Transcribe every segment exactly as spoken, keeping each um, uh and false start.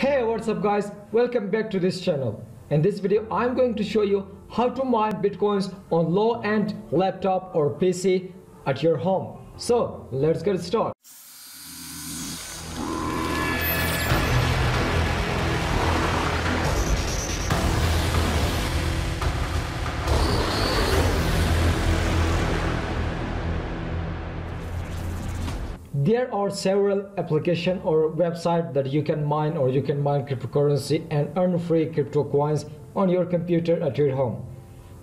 Hey, what's up guys, welcome back to this channel. In this video I'm going to show you how to mine bitcoins on low-end laptop or P C at your home. So let's get started. There are several applications or websites that you can mine or you can mine cryptocurrency and earn free crypto coins on your computer at your home.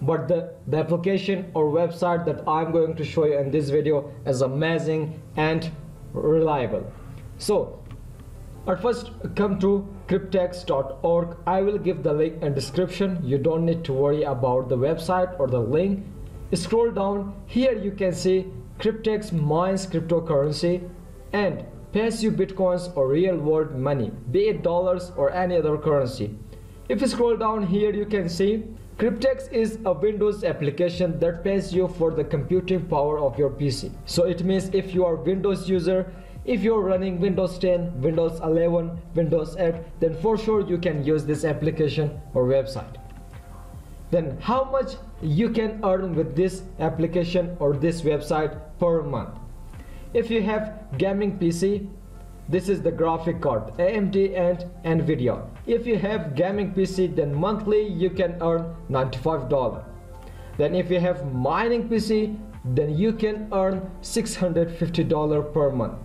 But the, the application or website that I'm going to show you in this video is amazing and reliable. So at first come to Kryptex dot org. I will give the link in description. You don't need to worry about the website or the link. Scroll down. Here you can see Kryptex mines cryptocurrency and pays you bitcoins or real-world money, be it dollars or any other currency. If you scroll down here, you can see Kryptex is a Windows application that pays you for the computing power of your P C. So it means if you are a Windows user, if you're running Windows ten, Windows eleven, Windows eight, then for sure you can use this application or website. Then how much you can earn with this application or this website per month? If you have gaming P C, this is the graphic card A M D and Nvidia. If you have gaming P C, then monthly you can earn ninety-five dollars. Then if you have mining P C, then you can earn six hundred fifty dollars per month.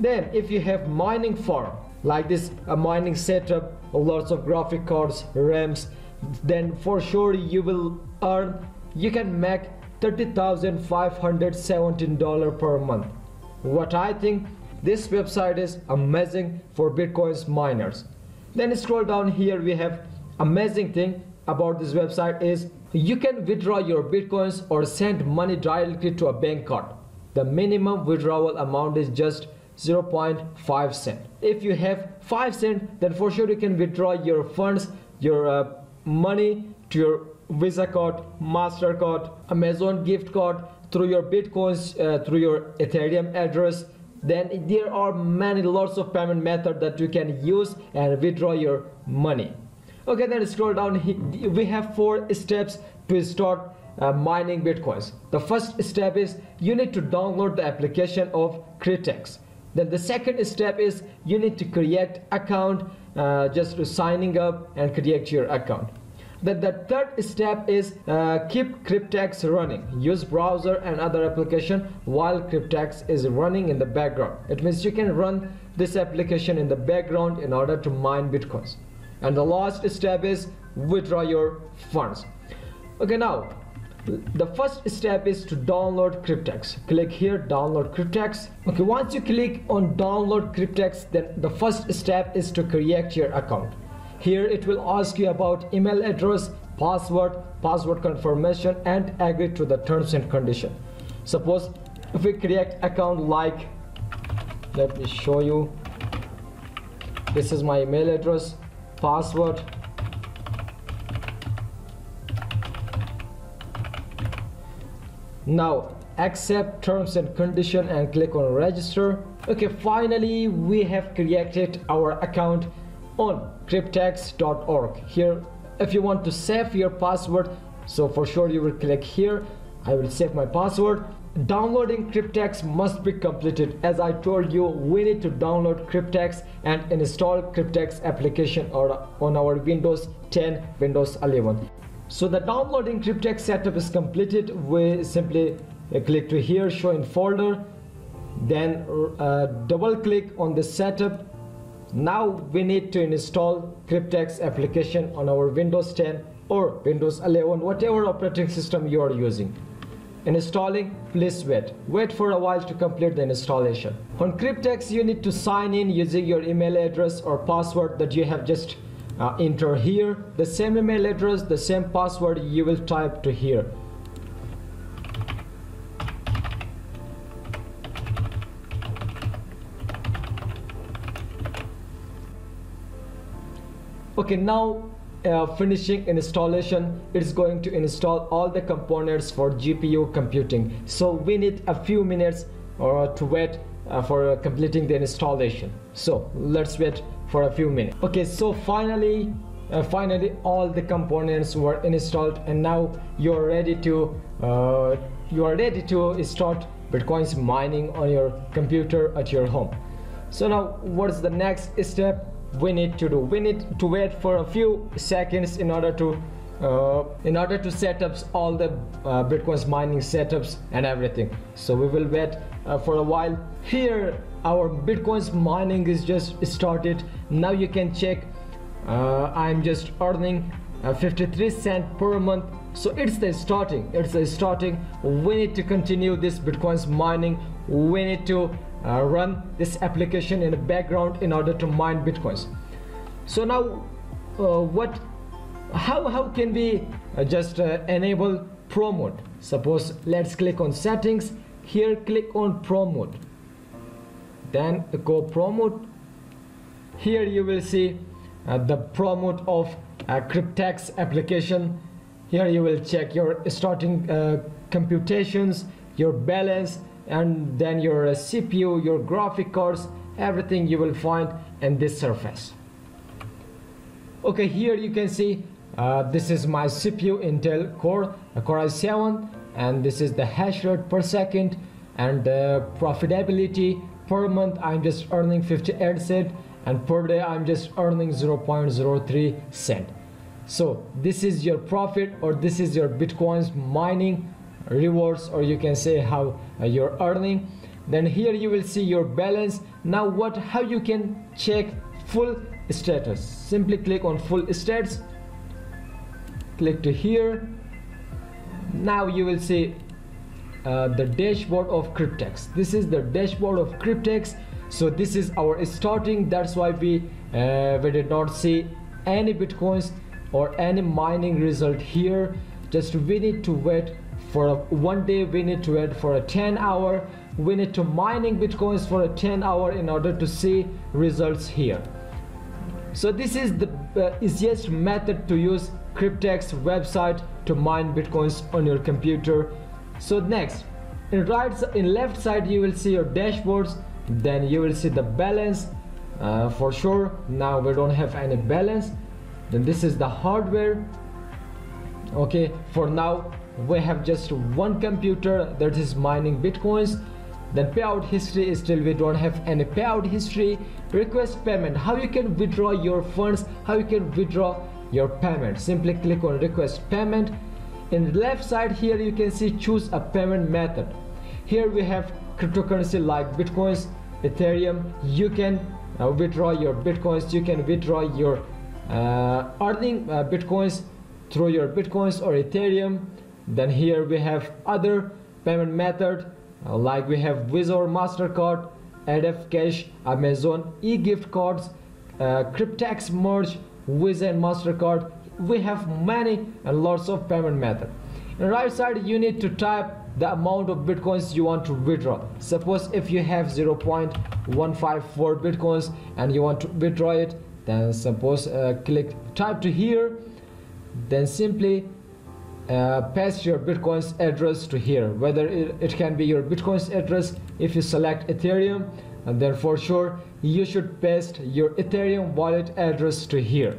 Then if you have mining farm, like this a mining setup, lots of graphic cards, RAMs, then for sure you will earn, you can make thirty thousand five hundred seventeen dollars per month. What I think this website is amazing for Bitcoin's miners. Then scroll down here, we have amazing thing about this website is you can withdraw your Bitcoins or send money directly to a bank card. The minimum withdrawal amount is just zero point five cent. If you have five cent, then for sure you can withdraw your funds, your uh, money to your Visa card, Mastercard, Amazon gift card, through your bitcoins, uh, through your Ethereum address. Then there are many lots of payment methods that you can use and withdraw your money. Okay, then scroll down. We have four steps to start uh, mining bitcoins. The first step is you need to download the application of Kryptex. Then the second step is you need to create account. Uh, just signing up and create your account. Then the third step is uh, keep Kryptex running. Use browser and other application while Kryptex is running in the background. It means you can run this application in the background in order to mine bitcoins. And the last step is withdraw your funds. Okay, now the first step is to download Kryptex. Click here, download Kryptex. Okay, once you click on download Kryptex, then the first step is to create your account. Here it will ask you about email address, password, password confirmation, and agree to the terms and condition. Suppose if we create account, like, let me show you, this is my email address, password, now accept terms and condition and click on register. Okay, finally we have created our account on Kryptex dot org. Here if you want to save your password, so for sure you will click here. I will save my password. Downloading Kryptex must be completed. As I told you, we need to download Kryptex and install Kryptex application or on our Windows ten, Windows eleven. So the downloading Kryptex setup is completed. We simply click to here, show in folder, then uh, double click on the setup. Now we need to install Kryptex application on our Windows ten or Windows eleven, whatever operating system you are using. Installing, please wait. Wait for a while to complete the installation. On Kryptex, you need to sign in using your email address or password that you have just Uh, enter here, the same email address, the same password you will type to here. Okay, now uh, finishing installation, it's going to install all the components for G P U computing. So we need a few minutes or uh, to wait uh, for uh, completing the installation. So let's wait for a few minutes. Okay, so finally uh, finally all the components were installed, and now you're ready to uh, you are ready to start Bitcoin's mining on your computer at your home. So now what's the next step we need to do? We need to wait for a few seconds in order to uh, in order to set up all the uh, Bitcoin's mining setups and everything. So we will wait uh, for a while. Here our Bitcoin's mining is just started. Now you can check uh, I'm just earning uh, fifty-three cents per month. So it's the starting, it's the starting. We need to continue this Bitcoin's mining. We need to uh, run this application in the background in order to mine Bitcoins. So now uh, what, how, how can we uh, just uh, enable Pro mode? Suppose let's click on settings, here click on Pro mode. Then go Pro mode. Here you will see uh, the Pro mode of uh, Kryptex application. Here you will check your starting uh, computations, your balance, and then your uh, C P U, your graphic cards, everything you will find in this surface. Okay, here you can see uh, this is my C P U, Intel Core, uh, Core i seven, and this is the hash rate per second, and the uh, profitability per month I'm just earning fifty-eight cents, and per day I'm just earning zero point zero three cents. So this is your profit, or this is your Bitcoin's mining rewards, or you can say how uh, you're earning. Then here you will see your balance. Now what, how you can check full status? Simply click on full stats, click to here. Now you will see uh, the dashboard of Kryptex. This is the dashboard of Kryptex. So this is our starting, that's why we uh, we did not see any Bitcoins or any mining result here. Just we need to wait for a one day, we need to wait for a ten hour, we need to mining Bitcoins for a ten hour in order to see results here. So this is the uh, easiest method to use Kryptex website to mine Bitcoins on your computer. So next, in right in left side you will see your dashboards, then you will see the balance. Uh, for sure now we don't have any balance. Then this is the hardware. Okay, for now we have just one computer that is mining Bitcoins. Then payout history is still, we don't have any payout history. Request payment, how you can withdraw your funds, how you can withdraw your payment. Simply click on request payment. In the left side here you can see choose a payment method. Here we have cryptocurrency like Bitcoins, Ethereum. You can uh, withdraw your Bitcoins, you can withdraw your Uh, earning uh, Bitcoins through your Bitcoins or Ethereum. Then here we have other payment method uh, like we have Visa or Mastercard, A D F Cash, Amazon e-gift cards, uh, Kryptex merge, Visa and Mastercard. We have many and lots of payment method. On the right side you need to type the amount of Bitcoins you want to withdraw. Suppose if you have zero point one five four Bitcoins and you want to withdraw it, then suppose uh, click type to here, then simply uh, paste your Bitcoin's address to here, whether it, it can be your Bitcoin's address. If you select Ethereum, and then for sure you should paste your Ethereum wallet address to here.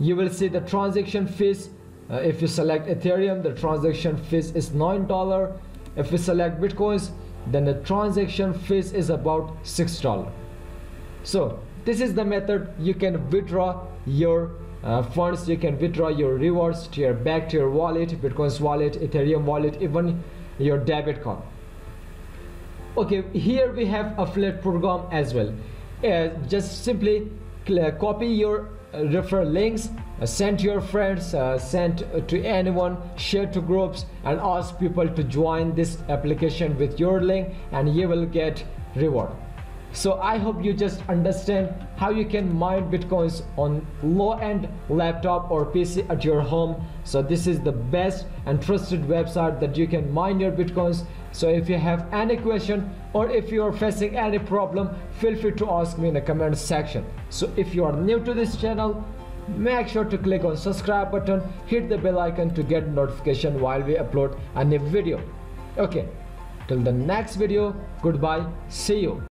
You will see the transaction fees. Uh, if you select Ethereum, the transaction fees is nine dollars. If you select Bitcoins, then the transaction fees is about six dollars. So this is the method you can withdraw your uh, funds, you can withdraw your rewards to your back to your wallet, Bitcoin's wallet, Ethereum wallet, even your debit card. Okay, here we have affiliate program as well. Uh, just simply copy your uh, referral links, uh, send to your friends, uh, send to anyone, share to groups, and ask people to join this application with your link, and you will get reward. So I hope you just understand how you can mine Bitcoins on low-end laptop or P C at your home. So this is the best and trusted website that you can mine your Bitcoins. So if you have any question or if you are facing any problem, feel free to ask me in the comment section. So if you are new to this channel, make sure to click on subscribe button, hit the bell icon to get notification while we upload a new video. Okay, till the next video, goodbye, see you.